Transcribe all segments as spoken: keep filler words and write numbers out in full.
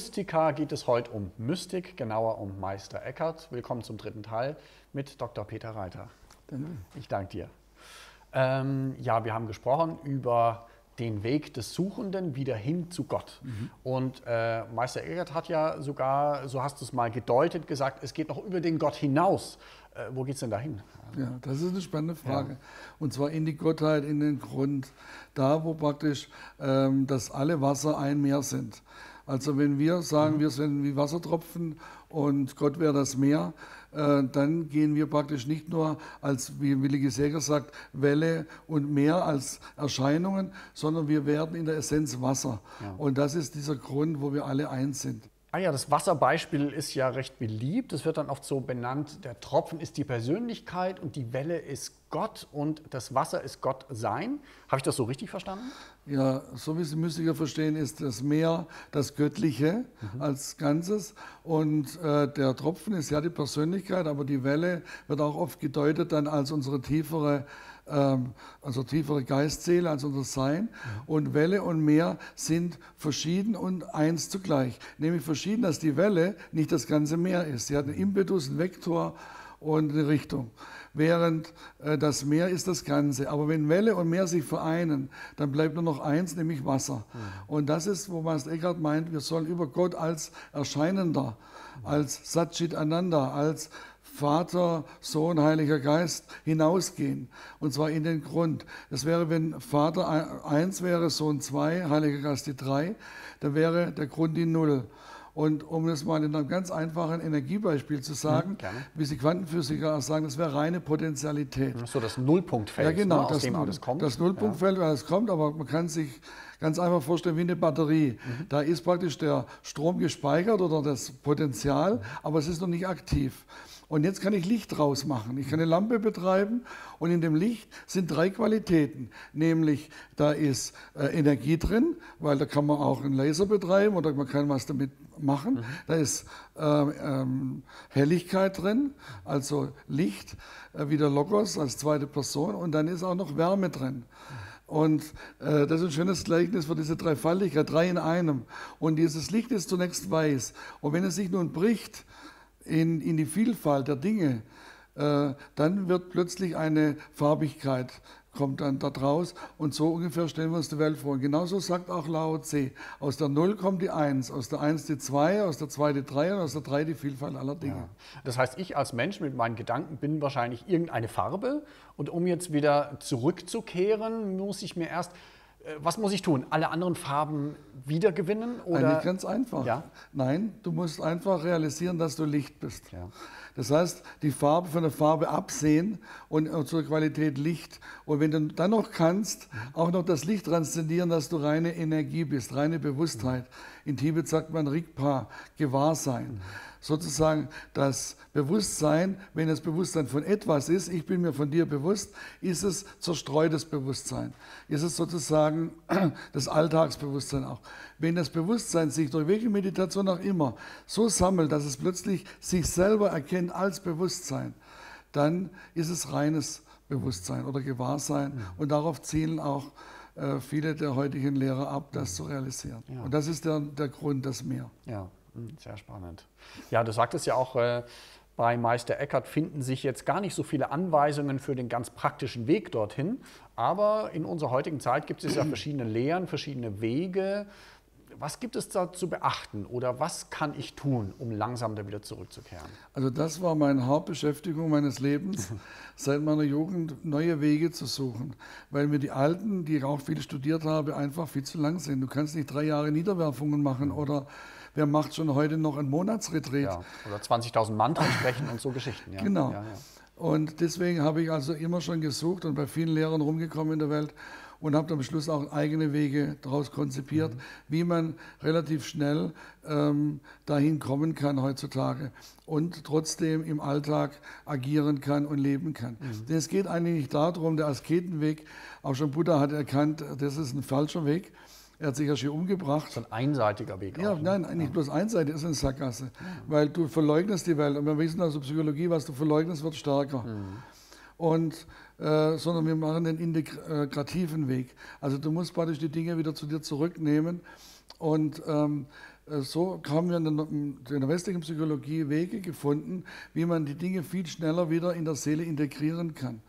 Mystika geht es heute um Mystik, genauer um Meister Eckhart. Willkommen zum dritten Teil mit Doktor Peter Reiter. Ich danke dir. Ähm, ja, wir haben gesprochen über den Weg des Suchenden wieder hin zu Gott. Mhm. Und äh, Meister Eckhart hat ja sogar, so hast du es mal gedeutet, gesagt, es geht noch über den Gott hinaus. Äh, wo geht es denn dahin? Also, ja, das ist eine spannende Frage. Ja. Und zwar in die Gottheit, in den Grund, da wo praktisch ähm, dass alle Wasser ein Meer sind. Also wenn wir sagen, mhm. wir sind wie Wassertropfen und Gott wäre das Meer, äh, dann gehen wir praktisch nicht nur als, wie Willigis Jäger sagt, Welle und Meer als Erscheinungen, sondern wir werden in der Essenz Wasser. Ja. Und das ist dieser Grund, wo wir alle eins sind. Ah ja, das Wasserbeispiel ist ja recht beliebt. Es wird dann oft so benannt, der Tropfen ist die Persönlichkeit und die Welle ist Gott und das Wasser ist Gott sein. Habe ich das so richtig verstanden? Ja, so wie Sie Mystiker verstehen, ist das Meer das Göttliche mhm. als Ganzes. Und äh, der Tropfen ist ja die Persönlichkeit, aber die Welle wird auch oft gedeutet dann als unsere tiefere also tiefere Geistseele, also unser Sein. Und Welle und Meer sind verschieden und eins zugleich. Nämlich verschieden, dass die Welle nicht das ganze Meer ist. Sie hat einen Impetus, einen Vektor und eine Richtung. Während äh, das Meer ist das Ganze. Aber wenn Welle und Meer sich vereinen, dann bleibt nur noch eins, nämlich Wasser. Mhm. Und das ist, wo Meister Eckhart meint, wir sollen über Gott als Erscheinender, mhm. als Satchit ananda, als Vater, Sohn, Heiliger Geist hinausgehen. Und zwar in den Grund. Das wäre, wenn Vater eins wäre, Sohn zwei, Heiliger Geist die drei, dann wäre der Grund die Null. Und um das mal in einem ganz einfachen Energiebeispiel zu sagen, ja, wie Sie Quantenphysiker sagen, das wäre reine Potentialität. So das Nullpunktfeld, ja, genau, ne, aus das dem alles kommt. Das Nullpunktfeld, ja. alles kommt, aber man kann sich ganz einfach vorstellen wie eine Batterie. Mhm. Da ist praktisch der Strom gespeichert oder das Potenzial, mhm. aber es ist noch nicht aktiv. Und jetzt kann ich Licht draus machen. Ich kann eine Lampe betreiben und in dem Licht sind drei Qualitäten. Nämlich, da ist äh, Energie drin, weil da kann man auch einen Laser betreiben oder man kann was damit machen. Mhm. Da ist äh, ähm, Helligkeit drin, also Licht, äh, wie der Logos als zweite Person. Und dann ist auch noch Wärme drin. Und äh, das ist ein schönes Gleichnis für diese Dreifaltigkeit, drei in einem. Und dieses Licht ist zunächst weiß. Und wenn es sich nun bricht, In, in die Vielfalt der Dinge, äh, dann wird plötzlich eine Farbigkeit, kommt dann da draus und so ungefähr stellen wir uns die Welt vor. Und genauso sagt auch Lao Tse, aus der Null kommt die Eins, aus der Eins die Zwei, aus der Zwei die Drei und aus der Drei die Vielfalt aller Dinge. Ja. Das heißt, ich als Mensch mit meinen Gedanken bin wahrscheinlich irgendeine Farbe und um jetzt wieder zurückzukehren, muss ich mir erst... Was muss ich tun? Alle anderen Farben wiedergewinnen? Oder? Eigentlich ganz einfach. Ja? Nein, du musst einfach realisieren, dass du Licht bist. Ja. Das heißt, die Farbe von der Farbe absehen und zur Qualität Licht. Und wenn du dann noch kannst, auch noch das Licht transzendieren, dass du reine Energie bist, reine Bewusstheit. In Tibet sagt man Rigpa, Gewahrsein. Mhm. Sozusagen das Bewusstsein, wenn das Bewusstsein von etwas ist, ich bin mir von dir bewusst, ist es zerstreutes Bewusstsein. Ist es sozusagen das Alltagsbewusstsein auch. Wenn das Bewusstsein sich durch welche Meditation auch immer so sammelt, dass es plötzlich sich selber erkennt als Bewusstsein, dann ist es reines Bewusstsein oder Gewahrsein. Ja. Und darauf zielen auch äh, viele der heutigen Lehrer ab, das zu realisieren. Ja. Und das ist der, der Grund, das Meer. Ja. Sehr spannend. Ja, du sagtest ja auch, äh, bei Meister Eckhart finden sich jetzt gar nicht so viele Anweisungen für den ganz praktischen Weg dorthin. Aber in unserer heutigen Zeit gibt es ja verschiedene Lehren, verschiedene Wege. Was gibt es da zu beachten oder was kann ich tun, um langsam da wieder zurückzukehren? Also das war meine Hauptbeschäftigung meines Lebens, seit meiner Jugend neue Wege zu suchen, weil mir die alten, die ich auch viel studiert habe, einfach viel zu lang sind. Du kannst nicht drei Jahre Niederwerfungen machen oder wer macht schon heute noch einen Monatsretreat? Ja, oder zwanzigtausend Mantren sprechen und so Geschichten. Ja. Genau. Ja, ja. Und deswegen habe ich also immer schon gesucht und bei vielen Lehrern rumgekommen in der Welt und habe am Schluss auch eigene Wege daraus konzipiert, mhm. wie man relativ schnell ähm, dahin kommen kann heutzutage und trotzdem im Alltag agieren kann und leben kann. Mhm. Denn es geht eigentlich nicht darum, der Asketenweg, auch schon Buddha hat erkannt, das ist ein falscher Weg. Er hat sich ja schon umgebracht. So ein einseitiger Weg. Ja, auch, nein, ne? nicht bloß einseitig, das ist eine Sackgasse. Mhm. Weil du verleugnest die Welt. Und wir wissen aus der Psychologie, was du verleugnest, wird stärker. Mhm. Und, äh, sondern wir machen den integrativen Weg. Also du musst praktisch die Dinge wieder zu dir zurücknehmen und ähm, So haben wir in der, in der westlichen Psychologie Wege gefunden, wie man die Dinge viel schneller wieder in der Seele integrieren kann.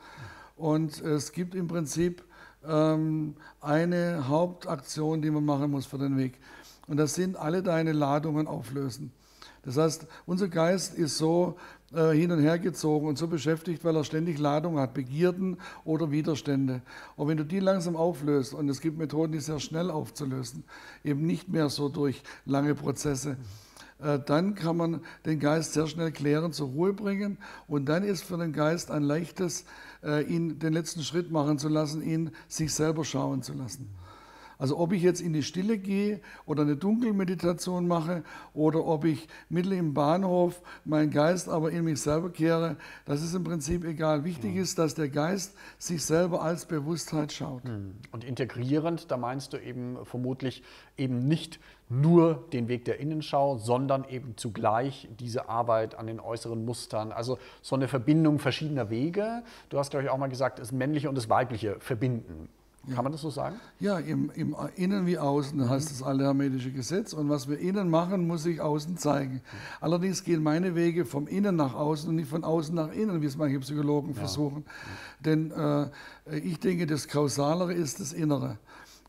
Und es gibt im Prinzip ähm, eine Hauptaktion, die man machen muss für den Weg. Und das sind alle deine Ladungen auflösen. Das heißt, unser Geist ist so äh, hin und her gezogen und so beschäftigt, weil er ständig Ladung hat, Begierden oder Widerstände. Und wenn du die langsam auflöst, und es gibt Methoden, die sehr schnell aufzulösen, eben nicht mehr so durch lange Prozesse, äh, dann kann man den Geist sehr schnell klären, zur Ruhe bringen. Und dann ist für den Geist ein leichtes, äh, ihn den letzten Schritt machen zu lassen, ihn sich selber schauen zu lassen. Also ob ich jetzt in die Stille gehe oder eine Dunkelmeditation mache oder ob ich mittel im Bahnhof meinen Geist aber in mich selber kehre, das ist im Prinzip egal. Wichtig mhm. ist, dass der Geist sich selber als Bewusstheit schaut. Mhm. Und integrierend, da meinst du eben vermutlich eben nicht nur den Weg der Innenschau, sondern eben zugleich diese Arbeit an den äußeren Mustern. Also so eine Verbindung verschiedener Wege. Du hast, glaube ich, auch mal gesagt, das Männliche und das Weibliche verbinden. Kann man das so sagen? Ja, im, im Innen wie Außen heißt das allhermetische Gesetz. Und was wir innen machen, muss sich außen zeigen. Allerdings gehen meine Wege vom Innen nach außen und nicht von außen nach innen, wie es manche Psychologen ja. versuchen. Denn äh, ich denke, das Kausalere ist das Innere.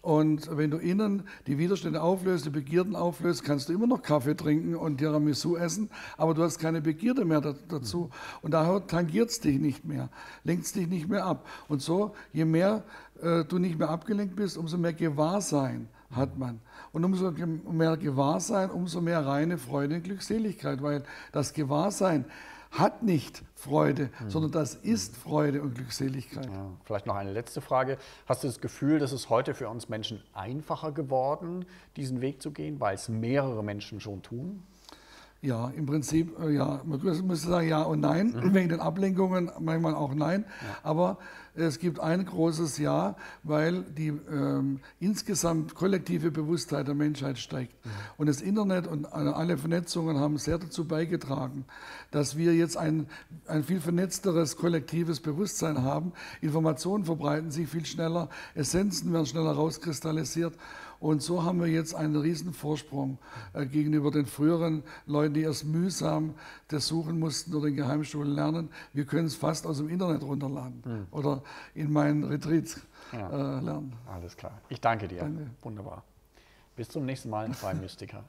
Und wenn du innen die Widerstände auflöst, die Begierden auflöst, kannst du immer noch Kaffee trinken und Tiramisu essen, aber du hast keine Begierde mehr dazu. Und daher tangiert es dich nicht mehr, lenkt es dich nicht mehr ab. Und so, je mehr äh, du nicht mehr abgelenkt bist, umso mehr Gewahrsein hat man. Und umso mehr Gewahrsein, umso mehr reine Freude und Glückseligkeit, weil das Gewahrsein hat nicht Freude, mhm. sondern das ist Freude und Glückseligkeit. Ja, vielleicht noch eine letzte Frage. Hast du das Gefühl, dass es heute für uns Menschen einfacher geworden, diesen Weg zu gehen, weil es mehrere Menschen schon tun? Ja, im Prinzip, ja. Man müsste sagen ja und nein, mhm. wegen den Ablenkungen manchmal auch nein. Ja. Aber es gibt ein großes Ja, weil die ähm, insgesamt kollektive Bewusstheit der Menschheit steigt. Mhm. Und das Internet und alle Vernetzungen haben sehr dazu beigetragen, dass wir jetzt ein, ein viel vernetzteres kollektives Bewusstsein haben. Informationen verbreiten sich viel schneller, Essenzen werden schneller rauskristallisiert. Und so haben wir jetzt einen riesen Vorsprung äh, gegenüber den früheren Leuten, die erst mühsam das suchen mussten oder in Geheimschulen lernen. Wir können es fast aus dem Internet runterladen mhm. oder in meinen Retreats ja. äh, lernen. Alles klar. Ich danke dir. Danke. Wunderbar. Bis zum nächsten Mal bei Mystica.